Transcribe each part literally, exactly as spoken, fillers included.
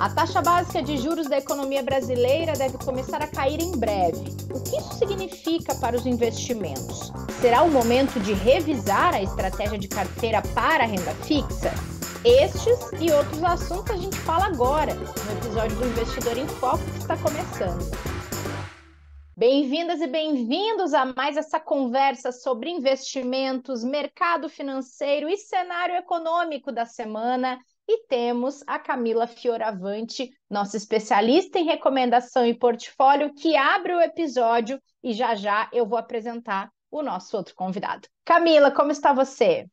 A taxa básica de juros da economia brasileira deve começar a cair em breve. O que isso significa para os investimentos? Será o momento de revisar a estratégia de carteira para a renda fixa? Estes e outros assuntos a gente fala agora, no episódio do Investidor em Foco que está começando. Bem-vindas e bem-vindos a mais essa conversa sobre investimentos, mercado financeiro e cenário econômico da semana. E temos a Camila Fioravante, nossa especialista em recomendação e portfólio, que abre o episódio e já já eu vou apresentar o nosso outro convidado. Camila, como está você?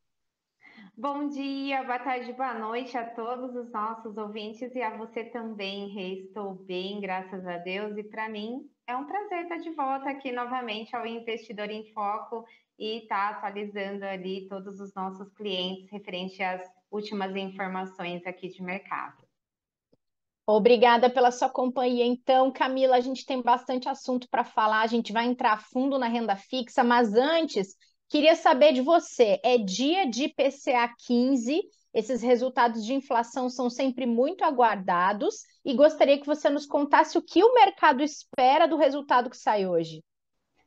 Bom dia, boa tarde, boa noite a todos os nossos ouvintes e a você também, Rê. Estou bem, graças a Deus. E para mim é um prazer estar de volta aqui novamente ao Investidor em Foco e estar atualizando ali todos os nossos clientes referente às últimas informações aqui de mercado. Obrigada pela sua companhia. Então, Camila, a gente tem bastante assunto para falar, a gente vai entrar a fundo na renda fixa, mas antes, queria saber de você, é dia de I P C A quinze, esses resultados de inflação são sempre muito aguardados e gostaria que você nos contasse o que o mercado espera do resultado que sai hoje.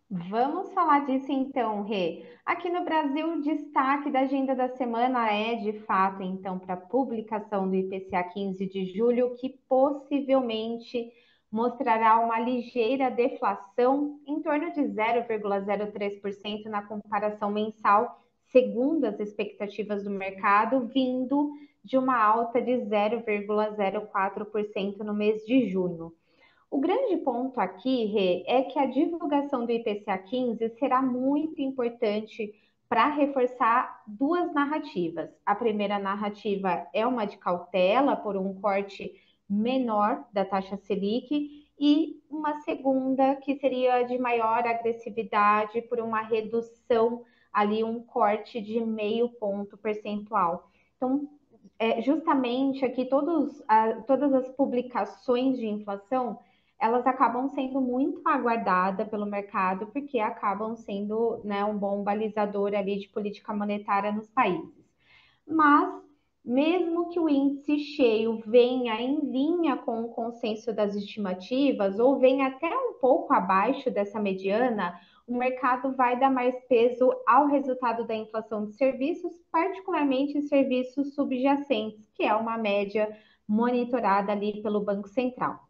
Vamos falar disso então, Rê. Aqui no Brasil, o destaque da agenda da semana é, de fato, então, para a publicação do I P C A quinze de julho, que possivelmente mostrará uma ligeira deflação em torno de zero vírgula zero três por cento na comparação mensal, segundo as expectativas do mercado, vindo de uma alta de zero vírgula zero quatro por cento no mês de junho. O grande ponto aqui, Rê, é que a divulgação do I P C A quinze será muito importante para reforçar duas narrativas. A primeira narrativa é uma de cautela por um corte menor da taxa Selic e uma segunda que seria de maior agressividade por uma redução ali, um corte de meio ponto percentual. Então, é, justamente aqui todos, a, todas as publicações de inflação elas acabam sendo muito aguardadas pelo mercado, porque acabam sendo, né, um bom balizador ali de política monetária nos países. Mas, mesmo que o índice cheio venha em linha com o consenso das estimativas, ou venha até um pouco abaixo dessa mediana, o mercado vai dar mais peso ao resultado da inflação de serviços, particularmente em serviços subjacentes, que é uma média monitorada ali pelo Banco Central.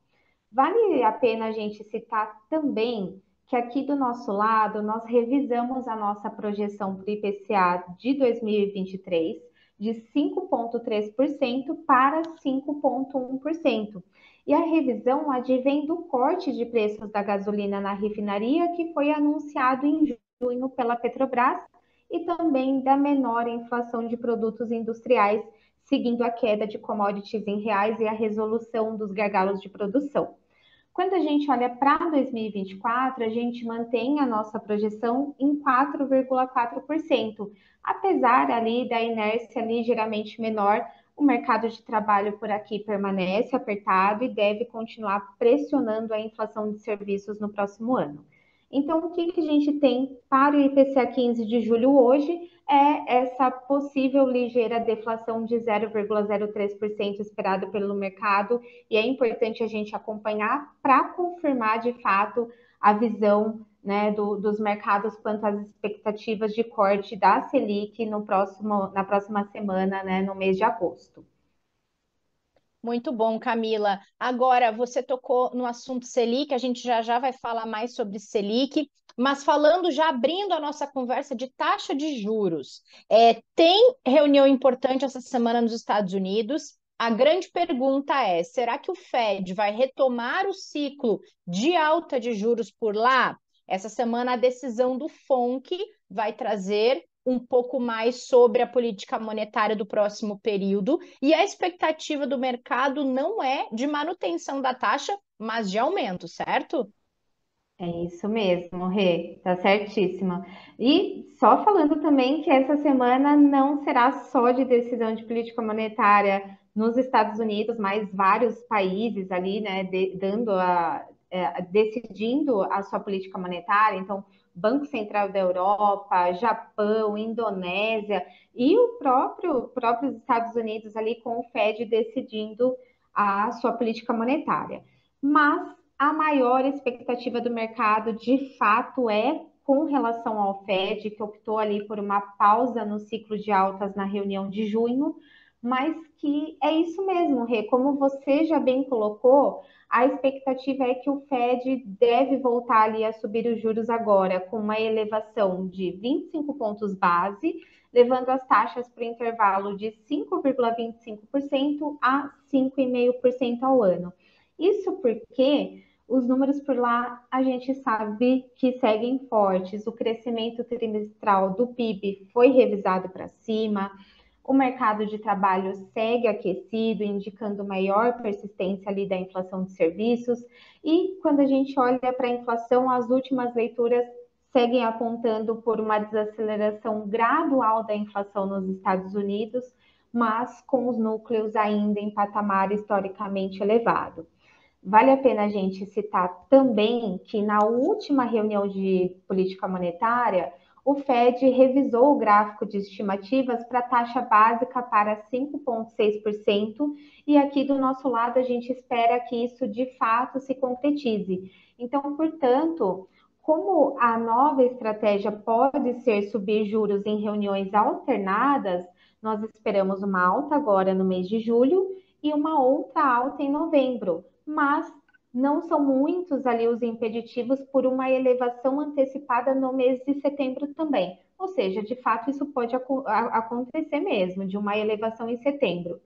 Vale a pena a gente citar também que aqui do nosso lado nós revisamos a nossa projeção para o I P C A de dois mil e vinte e três de cinco vírgula três por cento para cinco vírgula um por cento. E a revisão advém do corte de preços da gasolina na refinaria que foi anunciado em junho pela Petrobras e também da menor inflação de produtos industriais, seguindo a queda de commodities em reais e a resolução dos gargalos de produção. Quando a gente olha para dois mil e vinte e quatro, a gente mantém a nossa projeção em quatro vírgula quatro por cento. Apesar ali da inércia ligeiramente menor, o mercado de trabalho por aqui permanece apertado e deve continuar pressionando a inflação de serviços no próximo ano. Então, o que a gente tem para o I P C A quinze de julho hoje é essa possível ligeira deflação de zero vírgula zero três por cento esperada pelo mercado, e é importante a gente acompanhar para confirmar, de fato, a visão, né, do, dos mercados quanto às expectativas de corte da Selic no próximo, na próxima semana, né, no mês de agosto. Muito bom, Camila. Agora, você tocou no assunto Selic, a gente já já vai falar mais sobre Selic, mas falando, já abrindo a nossa conversa de taxa de juros, é, tem reunião importante essa semana nos Estados Unidos. A grande pergunta é, será que o Fed vai retomar o ciclo de alta de juros por lá? Essa semana a decisão do F O M C vai trazer um pouco mais sobre a política monetária do próximo período, e a expectativa do mercado não é de manutenção da taxa, mas de aumento, certo? É isso mesmo, Rê, tá certíssima. E só falando também que essa semana não será só de decisão de política monetária nos Estados Unidos, mas vários países ali, né, de, dando a, é, decidindo a sua política monetária, então Banco Central da Europa, Japão, Indonésia e o próprio próprios Estados Unidos ali com o Fed decidindo a sua política monetária. Mas a maior expectativa do mercado, de fato, é com relação ao Fed, que optou ali por uma pausa no ciclo de altas na reunião de junho, mas que é isso mesmo, Rê, como você já bem colocou, a expectativa é que o Fed deve voltar ali a subir os juros agora, com uma elevação de vinte e cinco pontos base, levando as taxas para o intervalo de cinco vírgula vinte e cinco por cento a cinco vírgula cinco por cento ao ano. Isso porque os números por lá a gente sabe que seguem fortes, o crescimento trimestral do P I B foi revisado para cima, o mercado de trabalho segue aquecido, indicando maior persistência ali da inflação de serviços, e quando a gente olha para a inflação, as últimas leituras seguem apontando por uma desaceleração gradual da inflação nos Estados Unidos, mas com os núcleos ainda em patamar historicamente elevado. Vale a pena a gente citar também que na última reunião de política monetária, o Fed revisou o gráfico de estimativas para a taxa básica para cinco vírgula seis por cento, e aqui do nosso lado a gente espera que isso de fato se concretize. Então, portanto, como a nova estratégia pode ser subir juros em reuniões alternadas, nós esperamos uma alta agora no mês de julho e uma outra alta em novembro, mas não são muitos ali os impeditivos por uma elevação antecipada no mês de setembro também. Ou seja, de fato, isso pode ac- acontecer mesmo, de uma elevação em setembro.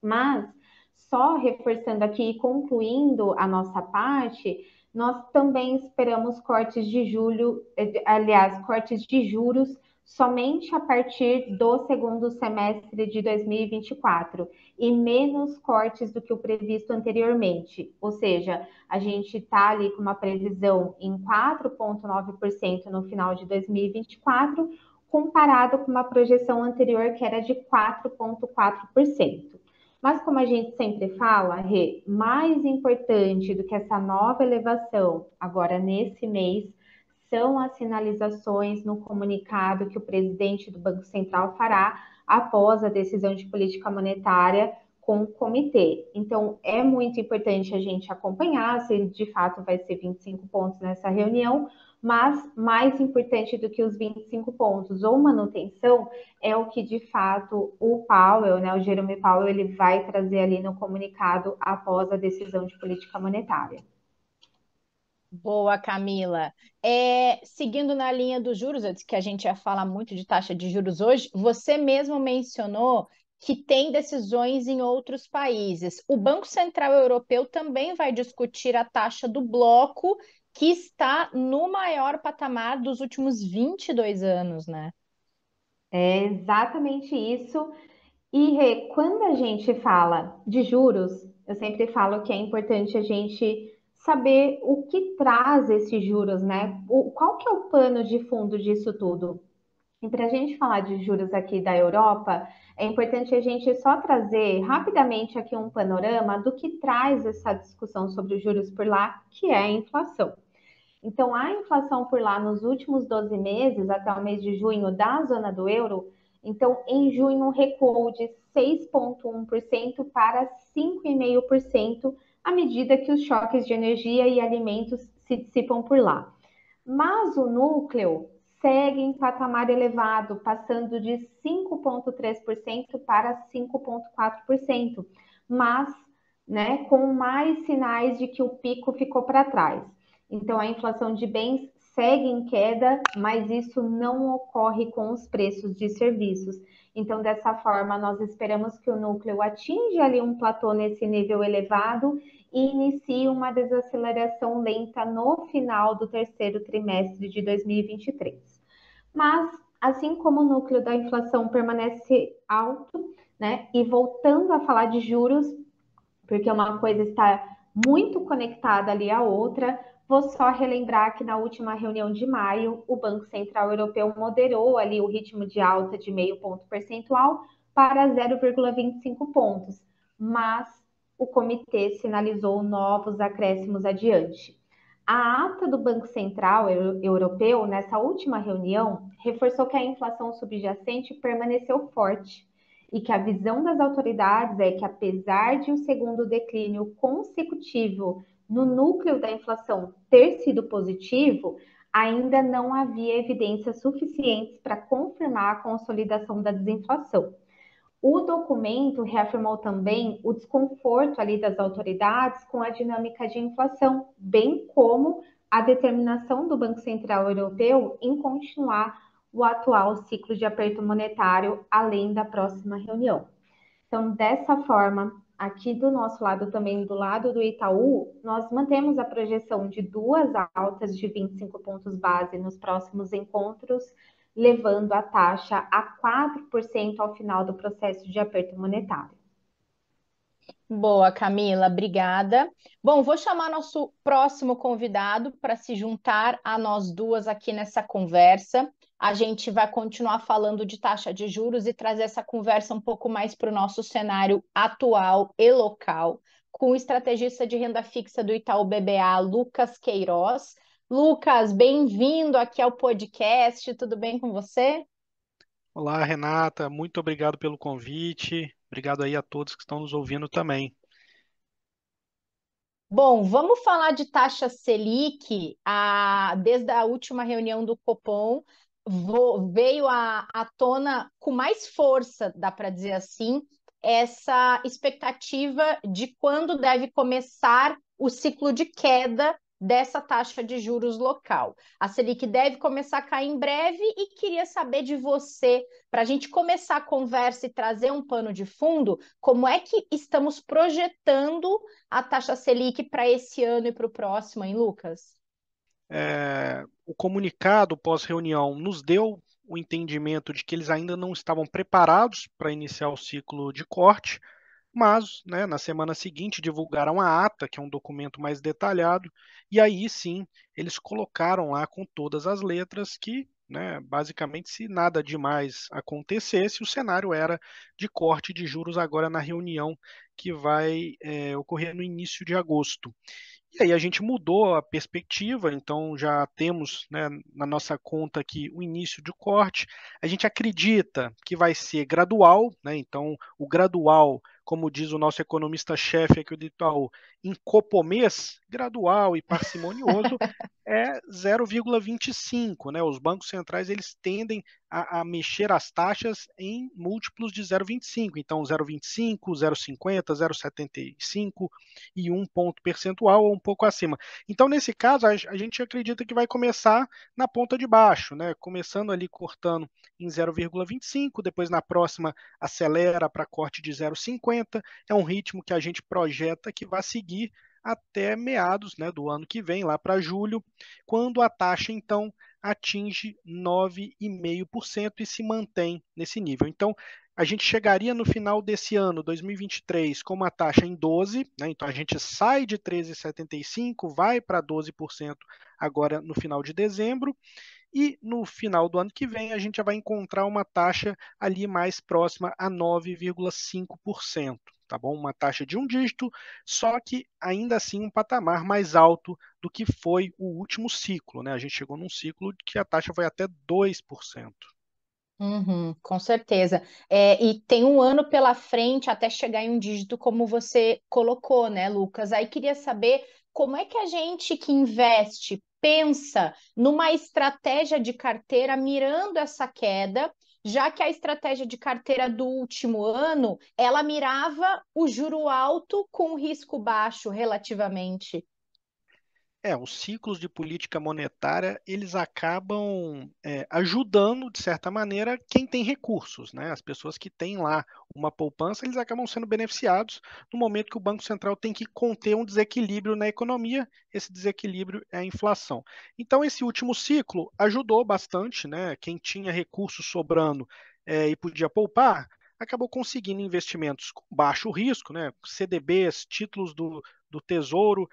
Mas, só reforçando aqui e concluindo a nossa parte, nós também esperamos cortes de julho, aliás, cortes de juros somente a partir do segundo semestre de dois mil e vinte e quatro, e menos cortes do que o previsto anteriormente. Ou seja, a gente está ali com uma previsão em quatro vírgula nove por cento no final de dois mil e vinte e quatro, comparado com uma projeção anterior que era de quatro vírgula quatro por cento. Mas como a gente sempre fala, Rê, mais importante do que essa nova elevação agora nesse mês, são as sinalizações no comunicado que o presidente do Banco Central fará após a decisão de política monetária com o comitê. Então, é muito importante a gente acompanhar se de fato vai ser vinte e cinco pontos nessa reunião, mas mais importante do que os vinte e cinco pontos ou manutenção é o que de fato o Powell, né, o Jerome Powell, ele vai trazer ali no comunicado após a decisão de política monetária. Boa, Camila. É, seguindo na linha dos juros, eu disse que a gente ia falar muito de taxa de juros hoje, você mesmo mencionou que tem decisões em outros países. O Banco Central Europeu também vai discutir a taxa do bloco, que está no maior patamar dos últimos vinte e dois anos, né? É exatamente isso. E, Rê, quando a gente fala de juros, eu sempre falo que é importante a gente saber o que traz esses juros, né? O, qual que é o pano de fundo disso tudo? E para a gente falar de juros aqui da Europa, é importante a gente só trazer rapidamente aqui um panorama do que traz essa discussão sobre os juros por lá, que é a inflação. Então, a inflação por lá nos últimos doze meses, até o mês de junho, da zona do euro, então, em junho, recuou de seis vírgula um por cento para cinco vírgula cinco por cento, à medida que os choques de energia e alimentos se dissipam por lá. Mas o núcleo segue em patamar elevado, passando de cinco vírgula três por cento para cinco vírgula quatro por cento, mas, né, com mais sinais de que o pico ficou para trás. Então, a inflação de bens segue em queda, mas isso não ocorre com os preços de serviços. Então, dessa forma, nós esperamos que o núcleo atinja ali um platô nesse nível elevado e inicie uma desaceleração lenta no final do terceiro trimestre de dois mil e vinte e três. Mas, assim como o núcleo da inflação permanece alto, né? E voltando a falar de juros, porque uma coisa está muito conectada ali à outra, vou só relembrar que na última reunião de maio, o Banco Central Europeu moderou ali o ritmo de alta de meio ponto percentual para zero vírgula vinte e cinco pontos, mas o comitê sinalizou novos acréscimos adiante. A ata do Banco Central Europeu, nessa última reunião, reforçou que a inflação subjacente permaneceu forte e que a visão das autoridades é que, apesar de um segundo declínio consecutivo no núcleo da inflação ter sido positivo, ainda não havia evidências suficientes para confirmar a consolidação da desinflação. O documento reafirmou também o desconforto ali das autoridades com a dinâmica de inflação, bem como a determinação do Banco Central Europeu em continuar o atual ciclo de aperto monetário além da próxima reunião. Então, dessa forma, aqui do nosso lado também, do lado do Itaú, nós mantemos a projeção de duas altas de vinte e cinco pontos base nos próximos encontros, levando a taxa a quatro por cento ao final do processo de aperto monetário. Boa, Camila, obrigada. Bom, vou chamar nosso próximo convidado para se juntar a nós duas aqui nessa conversa. A gente vai continuar falando de taxa de juros e trazer essa conversa um pouco mais para o nosso cenário atual e local, com o estrategista de renda fixa do Itaú B B A, Lucas Queiroz. Lucas, bem-vindo aqui ao podcast, tudo bem com você? Olá, Renata, muito obrigado pelo convite, obrigado aí a todos que estão nos ouvindo também. Bom, vamos falar de taxa Selic. A, desde a última reunião do Copom, vo, veio à, à tona com mais força, dá para dizer assim, essa expectativa de quando deve começar o ciclo de queda dessa taxa de juros local. A Selic deve começar a cair em breve e queria saber de você, para a gente começar a conversa e trazer um pano de fundo, como é que estamos projetando a taxa Selic para esse ano e para o próximo, hein, Lucas? É, o comunicado pós-reunião nos deu o entendimento de que eles ainda não estavam preparados para iniciar o ciclo de corte, mas, né, na semana seguinte divulgaram a ata, que é um documento mais detalhado, e aí sim eles colocaram lá com todas as letras que, né, basicamente, se nada demais acontecesse, o cenário era de corte de juros agora na reunião que vai é, ocorrer no início de agosto. E aí a gente mudou a perspectiva, então já temos, né, na nossa conta aqui o início de corte. A gente acredita que vai ser gradual, né, então o gradual, como diz o nosso economista-chefe aqui do Itaú, em copomês, gradual e parcimonioso, é zero vírgula vinte e cinco. Né? Os bancos centrais eles tendem a, a mexer as taxas em múltiplos de zero vírgula vinte e cinco. Então zero vírgula vinte e cinco, zero vírgula cinquenta, zero vírgula setenta e cinco e um ponto percentual ou um pouco acima. Então, nesse caso, a, a gente acredita que vai começar na ponta de baixo, né? Começando ali cortando em zero vírgula vinte e cinco, depois na próxima acelera para corte de zero vírgula cinquenta. É um ritmo que a gente projeta que vai seguir até meados, né, do ano que vem, lá para julho, quando a taxa, então, atinge nove vírgula cinco por cento e se mantém nesse nível. Então, a gente chegaria no final desse ano, dois mil e vinte e três, com uma taxa em doze, né, então a gente sai de treze vírgula setenta e cinco por cento, vai para doze por cento agora no final de dezembro, e no final do ano que vem a gente já vai encontrar uma taxa ali mais próxima a nove vírgula cinco por cento. Tá bom? Uma taxa de um dígito, só que ainda assim um patamar mais alto do que foi o último ciclo, né? A gente chegou num ciclo que a taxa foi até dois por cento. Uhum, com certeza. É, e tem um ano pela frente até chegar em um dígito, como você colocou, né, Lucas? Aí queria saber como é que a gente que investe pensa numa estratégia de carteira mirando essa queda, já que a estratégia de carteira do último ano, ela mirava o juro alto com risco baixo relativamente. É, os ciclos de política monetária, eles acabam é, ajudando, de certa maneira, quem tem recursos, né? As pessoas que têm lá uma poupança, eles acabam sendo beneficiados no momento que o Banco Central tem que conter um desequilíbrio na economia, esse desequilíbrio é a inflação. Então, esse último ciclo ajudou bastante, né? Quem tinha recursos sobrando é, e podia poupar, acabou conseguindo investimentos com baixo risco, né? C D Bs, títulos do, do Tesouro,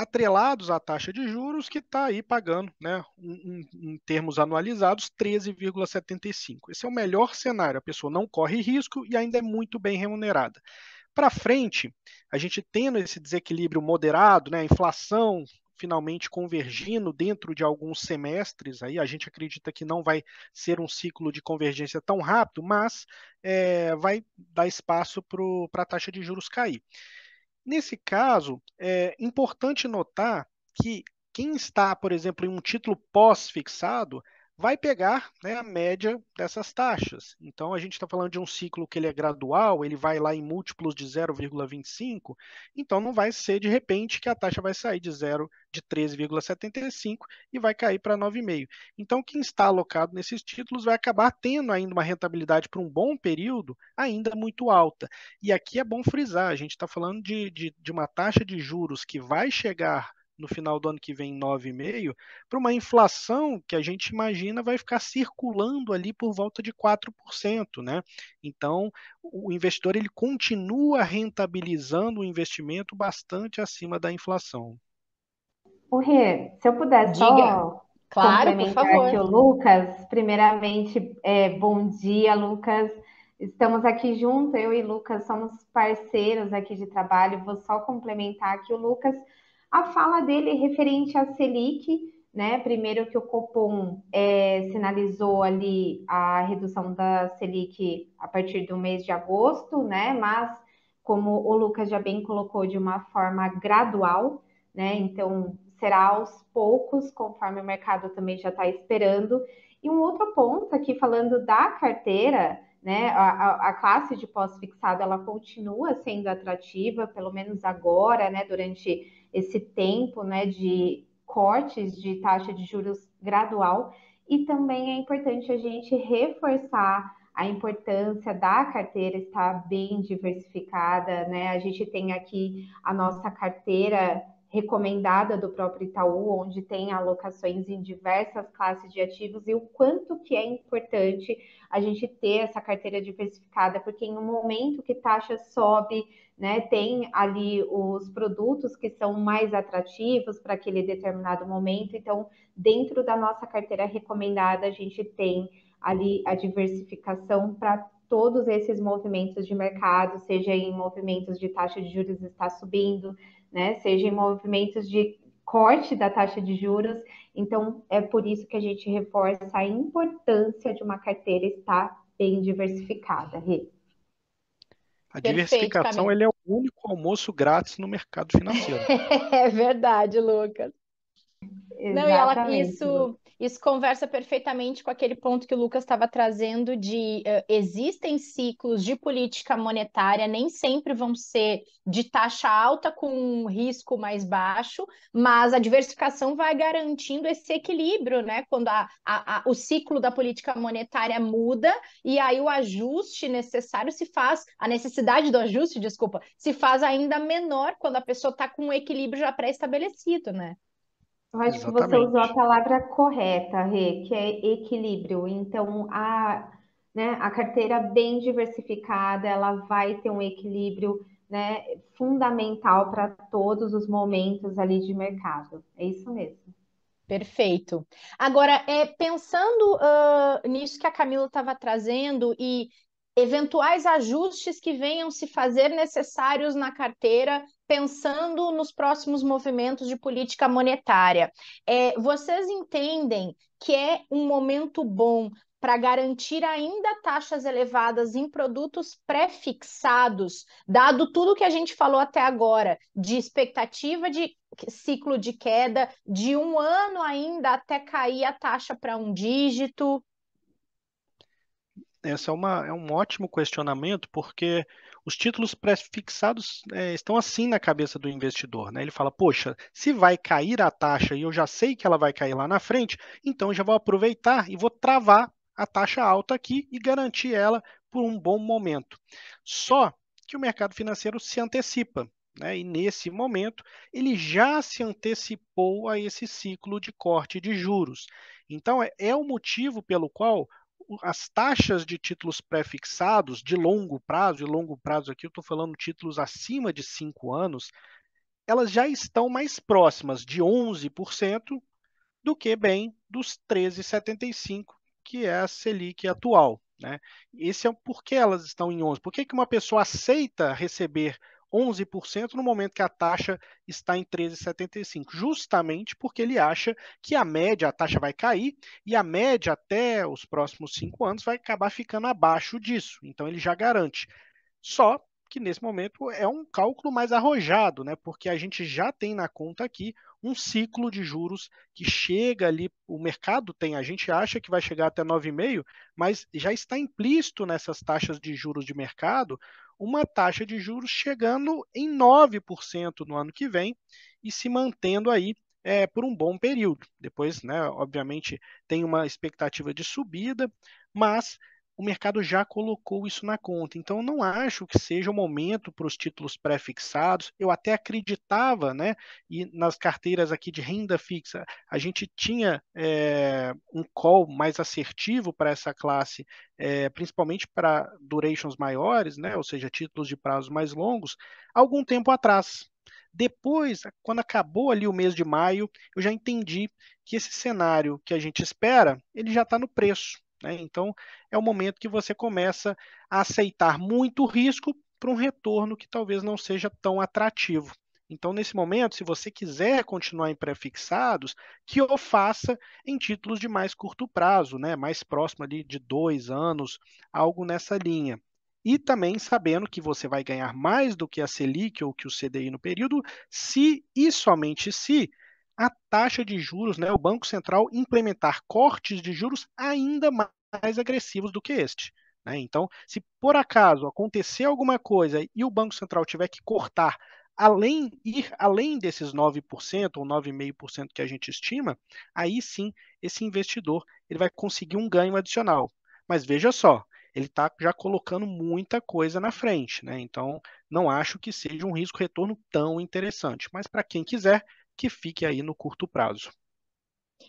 atrelados à taxa de juros que está aí pagando, né, em, em termos anualizados, treze vírgula setenta e cinco. Esse é o melhor cenário, a pessoa não corre risco e ainda é muito bem remunerada. Para frente, a gente tendo esse desequilíbrio moderado, né, a inflação finalmente convergindo dentro de alguns semestres. Aí a gente acredita que não vai ser um ciclo de convergência tão rápido, mas é, vai dar espaço para a taxa de juros cair. Nesse caso, é importante notar que quem está, por exemplo, em um título pós-fixado vai pegar, né, a média dessas taxas. Então, a gente está falando de um ciclo que ele é gradual, ele vai lá em múltiplos de zero vírgula vinte e cinco, então não vai ser de repente que a taxa vai sair de zero, de treze vírgula setenta e cinco e vai cair para nove vírgula cinco. Então, quem está alocado nesses títulos vai acabar tendo ainda uma rentabilidade por um bom período ainda muito alta. E aqui é bom frisar, a gente está falando de, de, de uma taxa de juros que vai chegar no final do ano que vem nove vírgula cinco, para uma inflação que a gente imagina vai ficar circulando ali por volta de quatro por cento. Né? Então, o investidor ele continua rentabilizando o investimento bastante acima da inflação. O Rê, se eu puder só Diga. Claro, complementar por favor. Aqui o Lucas. Primeiramente, é, bom dia, Lucas. Estamos aqui juntos, eu e Lucas somos parceiros aqui de trabalho. Vou só complementar aqui o Lucas. A fala dele é referente à Selic, né? Primeiro que o Copom é, sinalizou ali a redução da Selic a partir do mês de agosto, né? Mas, como o Lucas já bem colocou, de uma forma gradual, né? Então, será aos poucos, conforme o mercado também já está esperando. E um outro ponto aqui, falando da carteira, né? A, a classe de pós-fixado, ela continua sendo atrativa, pelo menos agora, né? Durante esse tempo, né, de cortes de taxa de juros gradual, e também é importante a gente reforçar a importância da carteira estar bem diversificada, né? A gente tem aqui a nossa carteira recomendada do próprio Itaú, onde tem alocações em diversas classes de ativos, e o quanto que é importante a gente ter essa carteira diversificada, porque em um momento que taxa sobe, né, tem ali os produtos que são mais atrativos para aquele determinado momento. Então, dentro da nossa carteira recomendada, a gente tem ali a diversificação para todos esses movimentos de mercado, seja em movimentos de taxa de juros está subindo, né, seja em movimentos de corte da taxa de juros. Então, é por isso que a gente reforça a importância de uma carteira estar bem diversificada, Rê. A Perfeito, diversificação ele é o único almoço grátis no mercado financeiro. É verdade, Lucas. Não, e ela, isso, isso conversa perfeitamente com aquele ponto que o Lucas estava trazendo de uh, existem ciclos de política monetária, nem sempre vão ser de taxa alta com um risco mais baixo, mas a diversificação vai garantindo esse equilíbrio, né? Quando a, a, a, o ciclo da política monetária muda e aí o ajuste necessário se faz, a necessidade do ajuste, desculpa, se faz ainda menor quando a pessoa está com um equilíbrio já pré-estabelecido, né? Eu acho Exatamente. que você usou a palavra correta, Rê, que é equilíbrio. Então, a, né, a carteira bem diversificada, ela vai ter um equilíbrio, né, fundamental para todos os momentos ali de mercado. É isso mesmo. Perfeito. Agora, é, pensando uh, nisso que a Camila estava trazendo e eventuais ajustes que venham se fazer necessários na carteira, pensando nos próximos movimentos de política monetária. É, vocês entendem que é um momento bom para garantir ainda taxas elevadas em produtos pré-fixados, dado tudo que a gente falou até agora, de expectativa de ciclo de queda, de um ano ainda até cair a taxa para um dígito? Esse é, uma, é um ótimo questionamento, porque os títulos pré-fixados é, estão assim na cabeça do investidor, né? Ele fala, poxa, se vai cair a taxa e eu já sei que ela vai cair lá na frente, então eu já vou aproveitar e vou travar a taxa alta aqui e garantir ela por um bom momento. Só que o mercado financeiro se antecipa, né? E nesse momento ele já se antecipou a esse ciclo de corte de juros. Então é, é o motivo pelo qual as taxas de títulos pré-fixados de longo prazo, de longo prazo aqui eu estou falando títulos acima de cinco anos, elas já estão mais próximas de onze por cento do que bem dos treze vírgula setenta e cinco por cento, que é a Selic atual, né? Esse é o porquê elas estão em onze por cento. Por que que uma pessoa aceita receber onze por cento no momento que a taxa está em treze vírgula setenta e cinco por cento, justamente porque ele acha que a média, a taxa vai cair e a média até os próximos cinco anos vai acabar ficando abaixo disso, então ele já garante. Só que nesse momento é um cálculo mais arrojado, né? Porque a gente já tem na conta aqui um ciclo de juros que chega ali, o mercado tem, a gente acha que vai chegar até nove vírgula cinco por cento, mas já está implícito nessas taxas de juros de mercado uma taxa de juros chegando em nove por cento no ano que vem e se mantendo aí é, por um bom período. Depois, né, obviamente, tem uma expectativa de subida, mas o mercado já colocou isso na conta. Então, não acho que seja o momento para os títulos pré-fixados. Eu até acreditava, né? E nas carteiras aqui de renda fixa, a gente tinha é, um call mais assertivo para essa classe, é, principalmente para durations maiores, né? Ou seja, títulos de prazos mais longos, algum tempo atrás. Depois, quando acabou ali o mês de maio, eu já entendi que esse cenário que a gente espera, ele já está no preço. Então, é o momento que você começa a aceitar muito risco para um retorno que talvez não seja tão atrativo. Então, nesse momento, se você quiser continuar em pré-fixados, que o faça em títulos de mais curto prazo, né? Mais próximo ali de dois anos, algo nessa linha. E também sabendo que você vai ganhar mais do que a Selic ou que o C D I no período, se e somente se a taxa de juros, né, o Banco Central implementar cortes de juros ainda mais agressivos do que este. Né? Então, se por acaso acontecer alguma coisa e o Banco Central tiver que cortar, além, ir além desses nove por cento ou nove vírgula cinco por cento que a gente estima, aí sim esse investidor ele vai conseguir um ganho adicional. Mas veja só, ele está já colocando muita coisa na frente. Né? Então, não acho que seja um risco-retorno tão interessante. Mas para quem quiser, que fique aí no curto prazo.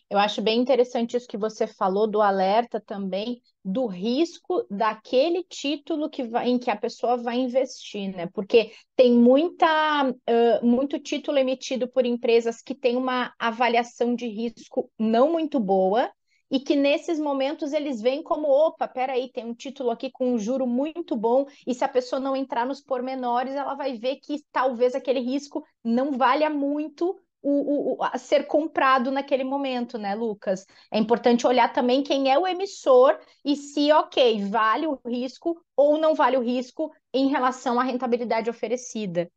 Eu acho bem interessante isso que você falou do alerta também do risco daquele título que vai, em que a pessoa vai investir, né? Porque tem muita, uh, muito título emitido por empresas que tem uma avaliação de risco não muito boa e que nesses momentos eles veem como, opa, peraí, tem um título aqui com um juro muito bom, e se a pessoa não entrar nos pormenores, ela vai ver que talvez aquele risco não valha muito O, o, o, a ser comprado naquele momento, né, Lucas? É importante olhar também quem é o emissor e se, ok, vale o risco ou não vale o risco em relação à rentabilidade oferecida.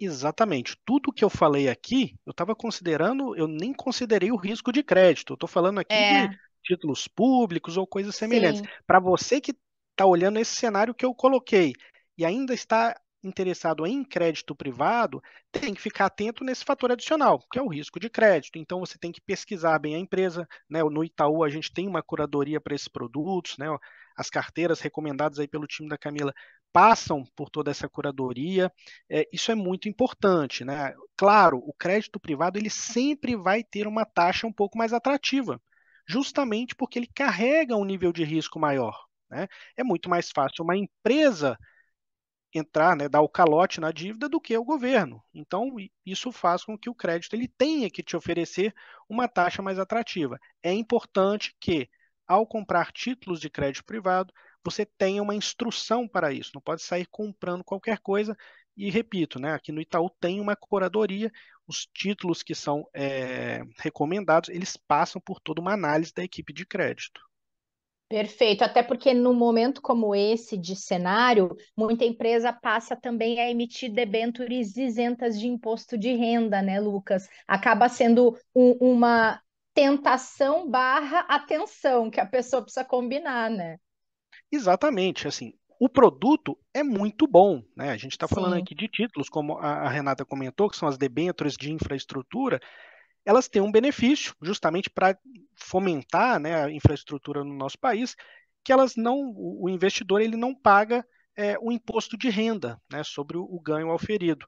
Exatamente. Tudo que eu falei aqui, eu estava considerando, eu nem considerei o risco de crédito. Eu estou falando aqui é. de títulos públicos ou coisas semelhantes. Para você que está olhando esse cenário que eu coloquei e ainda está interessado em crédito privado, tem que ficar atento nesse fator adicional, que é o risco de crédito. Então, você tem que pesquisar bem a empresa, né? No Itaú, a gente tem uma curadoria para esses produtos, né? As carteiras recomendadas aí pelo time da Camila passam por toda essa curadoria. É, isso é muito importante, né? Claro, o crédito privado ele sempre vai ter uma taxa um pouco mais atrativa, justamente porque ele carrega um nível de risco maior, né? É muito mais fácil uma empresa entrar, né, dar o calote na dívida do que o governo. Então, isso faz com que o crédito ele tenha que te oferecer uma taxa mais atrativa. É importante que, ao comprar títulos de crédito privado, você tenha uma instrução para isso. Não pode sair comprando qualquer coisa. E, repito, né, aqui no Itaú tem uma curadoria. Os títulos que são é, recomendados, eles passam por toda uma análise da equipe de crédito. Perfeito, até porque num momento como esse de cenário, muita empresa passa também a emitir debêntures isentas de imposto de renda, né, Lucas? Acaba sendo um, uma tentação barra atenção que a pessoa precisa combinar, né? Exatamente, assim, o produto é muito bom, né? A gente está falando aqui de títulos, como a Renata comentou, que são as debêntures de infraestrutura, elas têm um benefício justamente para fomentar, né, a infraestrutura no nosso país, que elas não, o investidor ele não paga é, o imposto de renda, né, sobre o, o ganho auferido.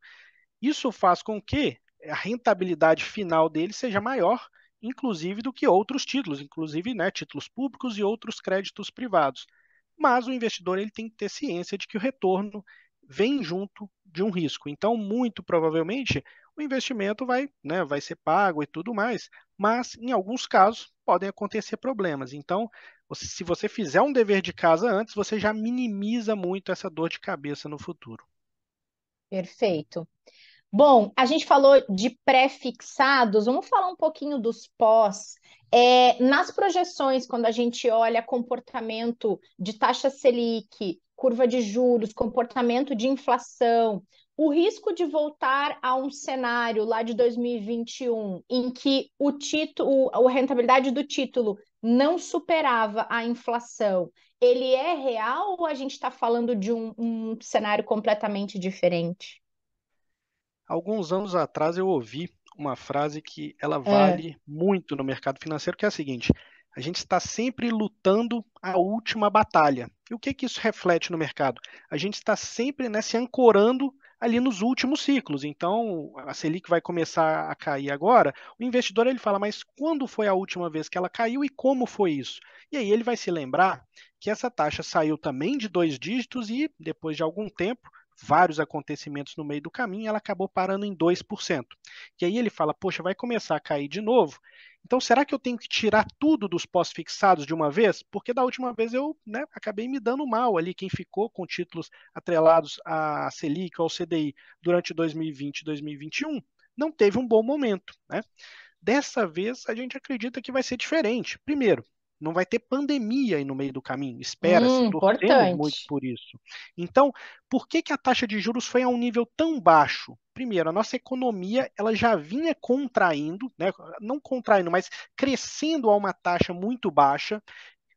Isso faz com que a rentabilidade final dele seja maior, inclusive do que outros títulos, inclusive, né, títulos públicos e outros créditos privados. Mas o investidor ele tem que ter ciência de que o retorno vem junto de um risco. Então, muito provavelmente, o investimento vai, né, vai ser pago e tudo mais, mas em alguns casos podem acontecer problemas. Então, se você fizer um dever de casa antes, você já minimiza muito essa dor de cabeça no futuro. Perfeito. Bom, a gente falou de pré-fixados, vamos falar um pouquinho dos pós. É, nas projeções, quando a gente olha comportamento de taxa Selic, curva de juros, comportamento de inflação, o risco de voltar a um cenário lá de dois mil e vinte e um em que o título, a rentabilidade do título não superava a inflação, ele é real ou a gente está falando de um, um cenário completamente diferente? Alguns anos atrás eu ouvi uma frase que ela vale é. muito no mercado financeiro, que é a seguinte: a gente está sempre lutando a última batalha. E o que que isso reflete no mercado? A gente está sempre, né, se ancorando ali nos últimos ciclos. Então, a Selic vai começar a cair agora, o investidor ele fala, mas quando foi a última vez que ela caiu e como foi isso? E aí ele vai se lembrar que essa taxa saiu também de dois dígitos e, depois de algum tempo, vários acontecimentos no meio do caminho, ela acabou parando em dois por cento. E aí ele fala, poxa, vai começar a cair de novo, então será que eu tenho que tirar tudo dos pós-fixados de uma vez? Porque da última vez eu né, acabei me dando mal ali, quem ficou com títulos atrelados à Selic ou ao C D I durante dois mil e vinte e dois mil e vinte e um, não teve um bom momento. Né? Dessa vez a gente acredita que vai ser diferente. Primeiro, não vai ter pandemia aí no meio do caminho, espera-se, hum, torcendo muito por isso. Então, por que que a taxa de juros foi a um nível tão baixo? Primeiro, a nossa economia ela já vinha contraindo, né? não contraindo, mas crescendo a uma taxa muito baixa,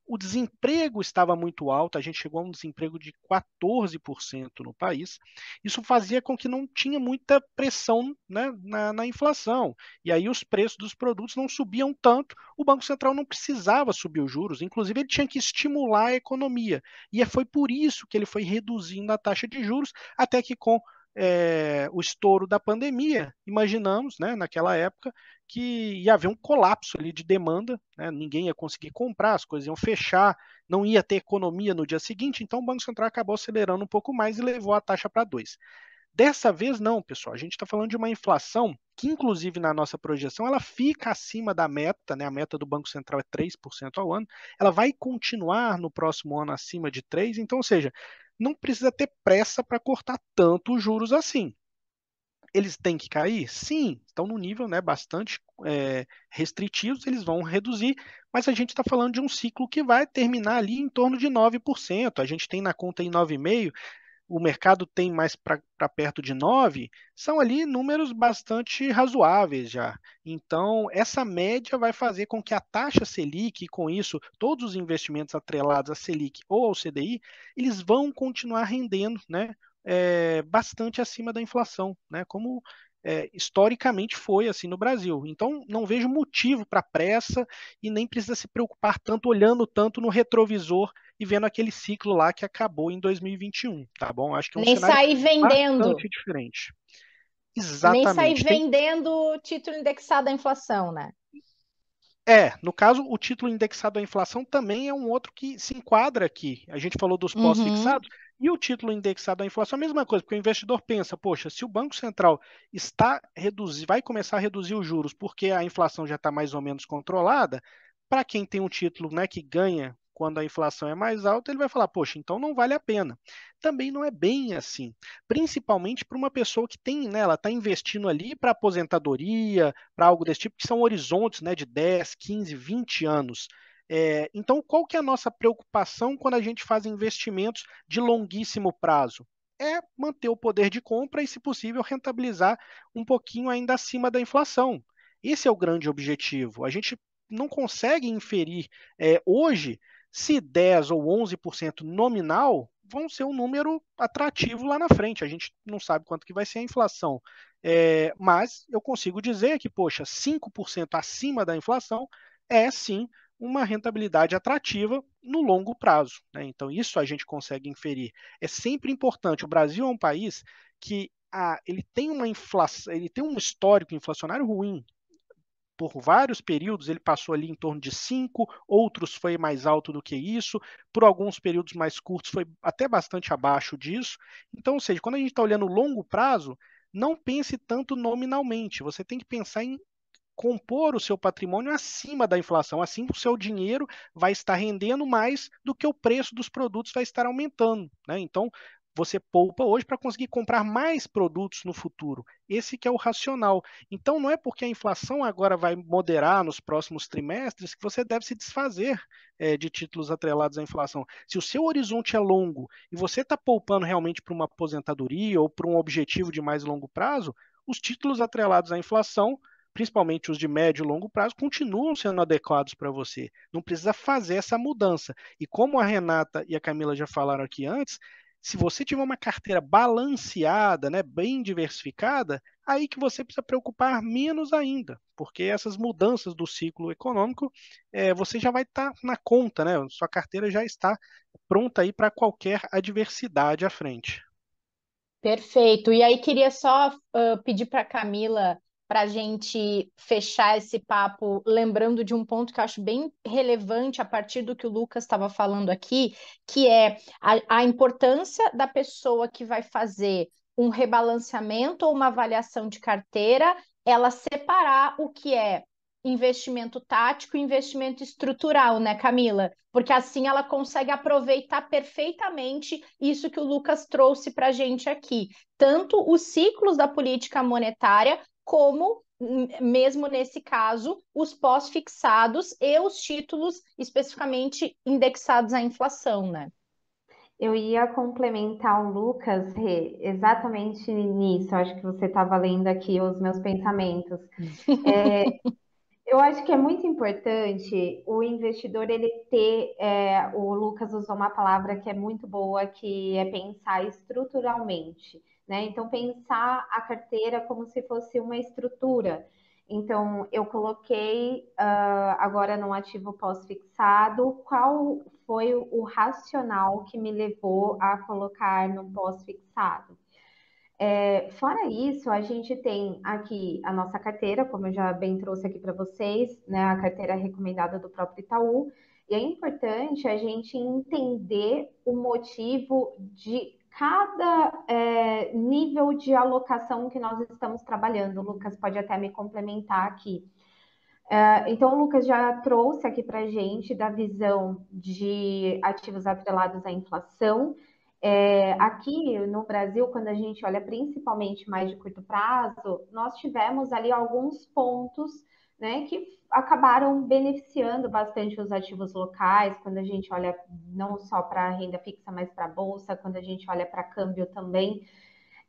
o desemprego estava muito alto, a gente chegou a um desemprego de quatorze por cento no país, isso fazia com que não tinha muita pressão né, na, na inflação, e aí os preços dos produtos não subiam tanto, o Banco Central não precisava subir os juros, inclusive ele tinha que estimular a economia, e foi por isso que ele foi reduzindo a taxa de juros, até que com É, o estouro da pandemia, imaginamos, né, naquela época, que ia haver um colapso ali de demanda, né, ninguém ia conseguir comprar, as coisas iam fechar, não ia ter economia no dia seguinte, então o Banco Central acabou acelerando um pouco mais e levou a taxa para dois. Dessa vez não, pessoal, a gente está falando de uma inflação que, inclusive, na nossa projeção, ela fica acima da meta, né, a meta do Banco Central é três por cento ao ano, ela vai continuar no próximo ano acima de três por cento, então, ou seja, não precisa ter pressa para cortar tanto os juros assim. Eles têm que cair? Sim, estão num nível né, bastante é, restritivos, eles vão reduzir, mas a gente está falando de um ciclo que vai terminar ali em torno de nove por cento. A gente tem na conta em nove vírgula cinco por cento, o mercado tem mais para perto de nove por cento, são ali números bastante razoáveis já. Então, essa média vai fazer com que a taxa Selic, e com isso, todos os investimentos atrelados à Selic ou ao C D I, eles vão continuar rendendo né, é, bastante acima da inflação, né, como é, historicamente foi assim no Brasil. Então, não vejo motivo para pressa e nem precisa se preocupar tanto, olhando tanto no retrovisor e vendo aquele ciclo lá que acabou em dois mil e vinte e um, tá bom? Acho que é um cenário bastante diferente. Exatamente. Nem sair vendendo título indexado à inflação, né? É, no caso, o título indexado à inflação também é um outro que se enquadra aqui. A gente falou dos pós-fixados, uhum. E o título indexado à inflação é a mesma coisa, porque o investidor pensa, poxa, se o Banco Central está reduzir, vai começar a reduzir os juros porque a inflação já está mais ou menos controlada, para quem tem um título né, que ganha quando a inflação é mais alta, ele vai falar, poxa, então não vale a pena. Também não é bem assim, principalmente para uma pessoa que tem, né, ela está investindo ali para aposentadoria, para algo desse tipo, que são horizontes né, de dez, quinze, vinte anos. É, então, qual que é a nossa preocupação quando a gente faz investimentos de longuíssimo prazo? É manter o poder de compra e, se possível, rentabilizar um pouquinho ainda acima da inflação. Esse é o grande objetivo. A gente não consegue inferir é, hoje se dez por cento ou onze por cento nominal vão ser um número atrativo lá na frente. A gente não sabe quanto que vai ser a inflação. É, mas eu consigo dizer que, poxa, cinco por cento acima da inflação é, sim, uma rentabilidade atrativa no longo prazo. Né? Então, isso a gente consegue inferir. É sempre importante. O Brasil é um país que ah, ele tem uma inflação, ele tem um histórico inflacionário ruim. Por vários períodos, ele passou ali em torno de cinco, outros foi mais alto do que isso, por alguns períodos mais curtos foi até bastante abaixo disso. Então, ou seja, quando a gente está olhando longo prazo, não pense tanto nominalmente, você tem que pensar em compor o seu patrimônio acima da inflação, assim o seu dinheiro vai estar rendendo mais do que o preço dos produtos vai estar aumentando. Né? Então, você poupa hoje para conseguir comprar mais produtos no futuro. Esse que é o racional. Então, não é porque a inflação agora vai moderar nos próximos trimestres que você deve se desfazer é, de títulos atrelados à inflação. Se o seu horizonte é longo e você está poupando realmente para uma aposentadoria ou para um objetivo de mais longo prazo, os títulos atrelados à inflação, principalmente os de médio e longo prazo, continuam sendo adequados para você. Não precisa fazer essa mudança. E como a Renata e a Camila já falaram aqui antes, se você tiver uma carteira balanceada, né, bem diversificada, aí que você precisa preocupar menos ainda, porque essas mudanças do ciclo econômico, é, você já vai estar tá na conta, né? Sua carteira já está pronta aí para qualquer adversidade à frente. Perfeito. E aí queria só uh, pedir para a Camila, para a gente fechar esse papo, lembrando de um ponto que eu acho bem relevante a partir do que o Lucas estava falando aqui, que é a, a importância da pessoa que vai fazer um rebalanceamento ou uma avaliação de carteira, ela separar o que é investimento tático e investimento estrutural, né, Camila? Porque assim ela consegue aproveitar perfeitamente isso que o Lucas trouxe para a gente aqui. Tanto os ciclos da política monetária, como, mesmo nesse caso, os pós-fixados e os títulos especificamente indexados à inflação, né? Eu ia complementar o Lucas, Rê, exatamente nisso. Eu acho que você estava lendo aqui os meus pensamentos. É, eu acho que é muito importante o investidor ele ter... É, o Lucas usou uma palavra que é muito boa, que é pensar estruturalmente. Né? Então, pensar a carteira como se fosse uma estrutura. Então, eu coloquei uh, agora num ativo pós-fixado, qual foi o racional que me levou a colocar no pós-fixado. É, fora isso, a gente tem aqui a nossa carteira, como eu já bem trouxe aqui para vocês, né? A carteira recomendada do próprio Itaú. E é importante a gente entender o motivo de cada é, nível de alocação que nós estamos trabalhando. O Lucas pode até me complementar aqui. É, então, o Lucas já trouxe aqui para a gente da visão de ativos atrelados à inflação. É, aqui no Brasil, quando a gente olha principalmente mais de curto prazo, nós tivemos ali alguns pontos, né, que acabaram beneficiando bastante os ativos locais, quando a gente olha não só para a renda fixa, mas para a Bolsa, quando a gente olha para câmbio também,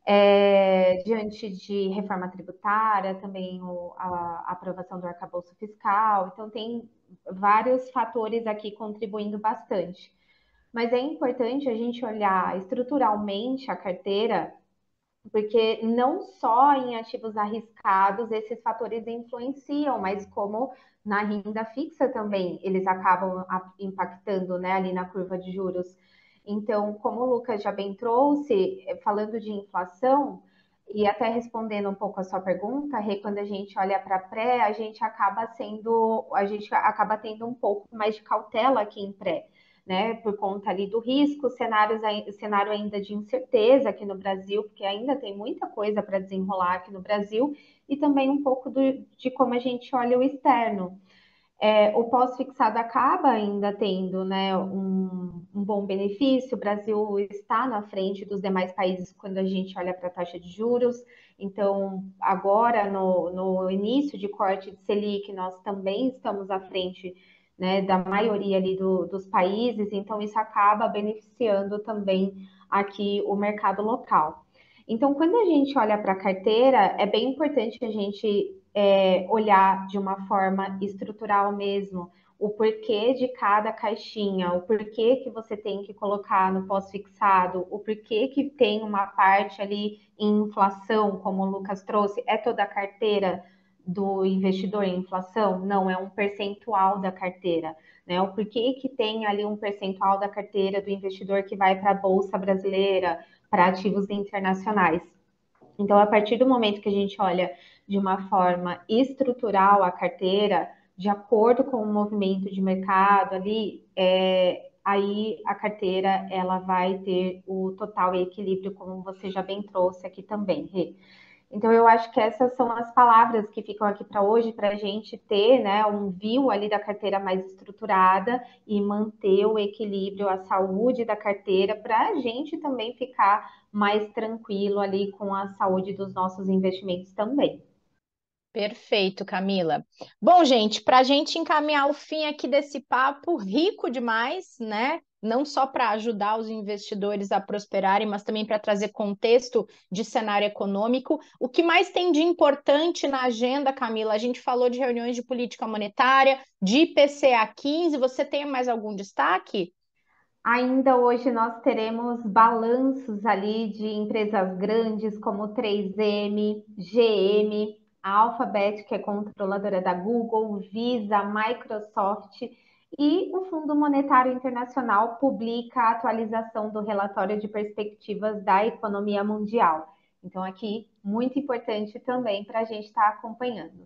é, diante de reforma tributária, também o, a, a aprovação do arcabouço fiscal. Então, tem vários fatores aqui contribuindo bastante. Mas é importante a gente olhar estruturalmente a carteira, porque não só em ativos arriscados esses fatores influenciam, mas como na renda fixa também eles acabam impactando, né, ali na curva de juros. Então, como o Lucas já bem trouxe, falando de inflação, e até respondendo um pouco a sua pergunta, Rê, quando a gente olha para pré, a gente acaba sendo, a gente acaba tendo um pouco mais de cautela aqui em pré. Né, por conta ali do risco, cenários, cenário ainda de incerteza aqui no Brasil, porque ainda tem muita coisa para desenrolar aqui no Brasil, e também um pouco do, de como a gente olha o externo. É, o pós-fixado acaba ainda tendo, né, um, um bom benefício, o Brasil está na frente dos demais países quando a gente olha para a taxa de juros, então agora no, no início de corte de Selic nós também estamos à frente, né, da maioria ali do, dos países, então isso acaba beneficiando também aqui o mercado local. Então, quando a gente olha para a carteira, é bem importante a gente é, olhar de uma forma estrutural mesmo, o porquê de cada caixinha, o porquê que você tem que colocar no pós-fixado, o porquê que tem uma parte ali em inflação, como o Lucas trouxe, é toda a carteira do investidor em inflação? Não, é um percentual da carteira, né? O porquê que tem ali um percentual da carteira do investidor que vai para a Bolsa Brasileira, para ativos internacionais. Então, a partir do momento que a gente olha de uma forma estrutural a carteira, de acordo com o movimento de mercado ali, é, aí a carteira ela vai ter o total equilíbrio, como você já bem trouxe aqui também, Rê. Então, eu acho que essas são as palavras que ficam aqui para hoje, para a gente ter, né, um view ali da carteira mais estruturada e manter o equilíbrio, a saúde da carteira, para a gente também ficar mais tranquilo ali com a saúde dos nossos investimentos também. Perfeito, Camila. Bom, gente, para a gente encaminhar o fim aqui desse papo rico demais, né? Não só para ajudar os investidores a prosperarem, mas também para trazer contexto de cenário econômico. O que mais tem de importante na agenda, Camila? A gente falou de reuniões de política monetária, de I P C A quinze, você tem mais algum destaque? Ainda hoje nós teremos balanços ali de empresas grandes como três M, G M, a Alphabet, que é controladora da Google, Visa, Microsoft. E o Fundo Monetário Internacional publica a atualização do relatório de perspectivas da economia mundial. Então, aqui, muito importante também para a gente estar acompanhando.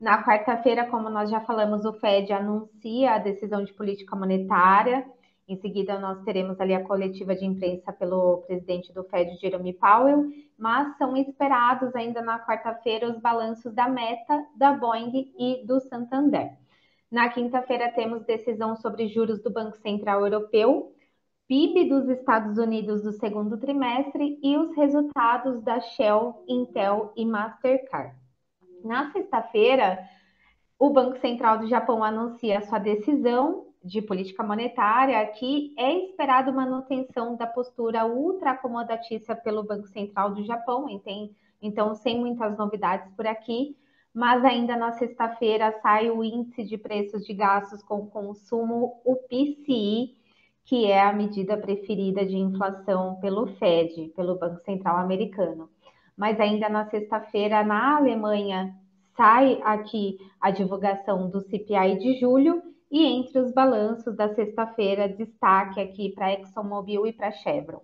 Na quarta-feira, como nós já falamos, o Fed anuncia a decisão de política monetária. Em seguida, nós teremos ali a coletiva de imprensa pelo presidente do Fed, Jerome Powell. Mas são esperados ainda na quarta-feira os balanços da Meta, da Boeing e do Santander. Na quinta-feira temos decisão sobre juros do Banco Central Europeu, P I B dos Estados Unidos do segundo trimestre e os resultados da Shell, Intel e Mastercard. Na sexta-feira, o Banco Central do Japão anuncia sua decisão de política monetária, que é esperado manutenção da postura ultra-acomodatícia pelo Banco Central do Japão, então sem muitas novidades por aqui. Mas ainda na sexta-feira sai o índice de preços de gastos com consumo, o P C I, que é a medida preferida de inflação pelo Fed, pelo Banco Central americano. Mas ainda na sexta-feira, na Alemanha, sai aqui a divulgação do C P I de julho e entre os balanços da sexta-feira, destaque aqui para ExxonMobil e para Chevron.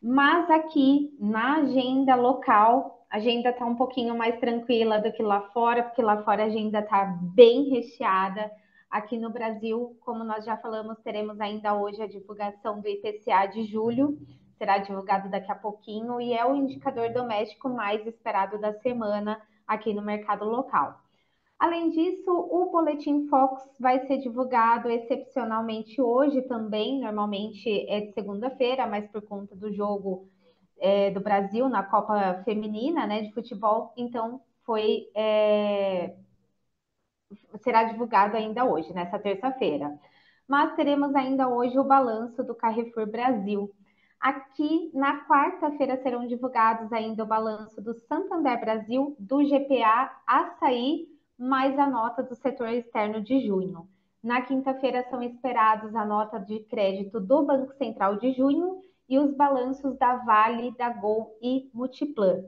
Mas aqui na agenda local, a agenda está um pouquinho mais tranquila do que lá fora, porque lá fora a agenda está bem recheada. Aqui no Brasil, como nós já falamos, teremos ainda hoje a divulgação do I P C A de julho, será divulgado daqui a pouquinho, e é o indicador doméstico mais esperado da semana aqui no mercado local. Além disso, o Boletim Fox vai ser divulgado excepcionalmente hoje também, normalmente é de segunda-feira, mas por conta do jogo do Brasil na Copa Feminina, né, de futebol, então foi é... será divulgado ainda hoje, nessa terça-feira. Mas teremos ainda hoje o balanço do Carrefour Brasil. Aqui na quarta-feira serão divulgados ainda o balanço do Santander Brasil, do G P A, Açaí, mais a nota do setor externo de junho. Na quinta-feira são esperados a nota de crédito do Banco Central de junho e os balanços da Vale, da Gol e Multiplan.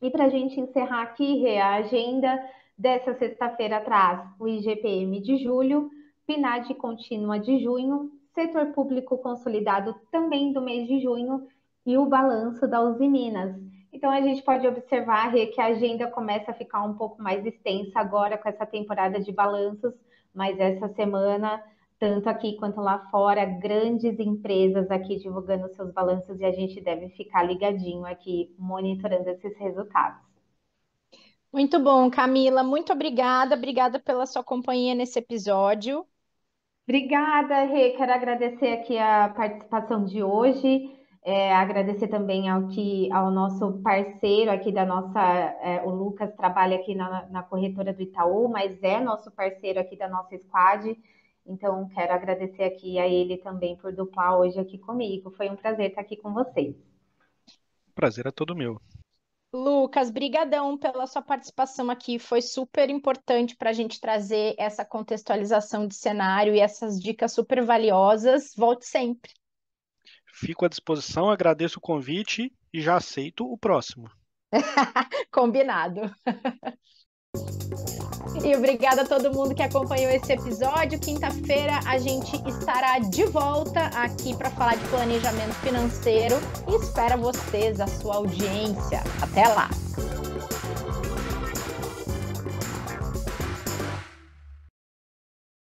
E para a gente encerrar aqui, a agenda dessa sexta-feira traz o I G P M de julho, PNAD contínua de junho, setor público consolidado também do mês de junho e o balanço da Usiminas. Então a gente pode observar, Rê, que a agenda começa a ficar um pouco mais extensa agora com essa temporada de balanços, mas essa semana, tanto aqui quanto lá fora, grandes empresas aqui divulgando seus balanços e a gente deve ficar ligadinho aqui, monitorando esses resultados. Muito bom, Camila. Muito obrigada. Obrigada pela sua companhia nesse episódio. Obrigada, Rê. Quero agradecer aqui a participação de hoje. É, agradecer também ao, que, ao nosso parceiro aqui da nossa, é, o Lucas trabalha aqui na, na corretora do Itaú, mas é nosso parceiro aqui da nossa squad. Então, quero agradecer aqui a ele também por duplar hoje aqui comigo. Foi um prazer estar aqui com vocês. Prazer é todo meu. Lucas, brigadão pela sua participação aqui. Foi super importante para a gente trazer essa contextualização de cenário e essas dicas super valiosas. Volte sempre. Fico à disposição, agradeço o convite e já aceito o próximo. Combinado. E obrigada a todo mundo que acompanhou esse episódio. Quinta-feira a gente estará de volta aqui para falar de planejamento financeiro e espera vocês, a sua audiência. Até lá!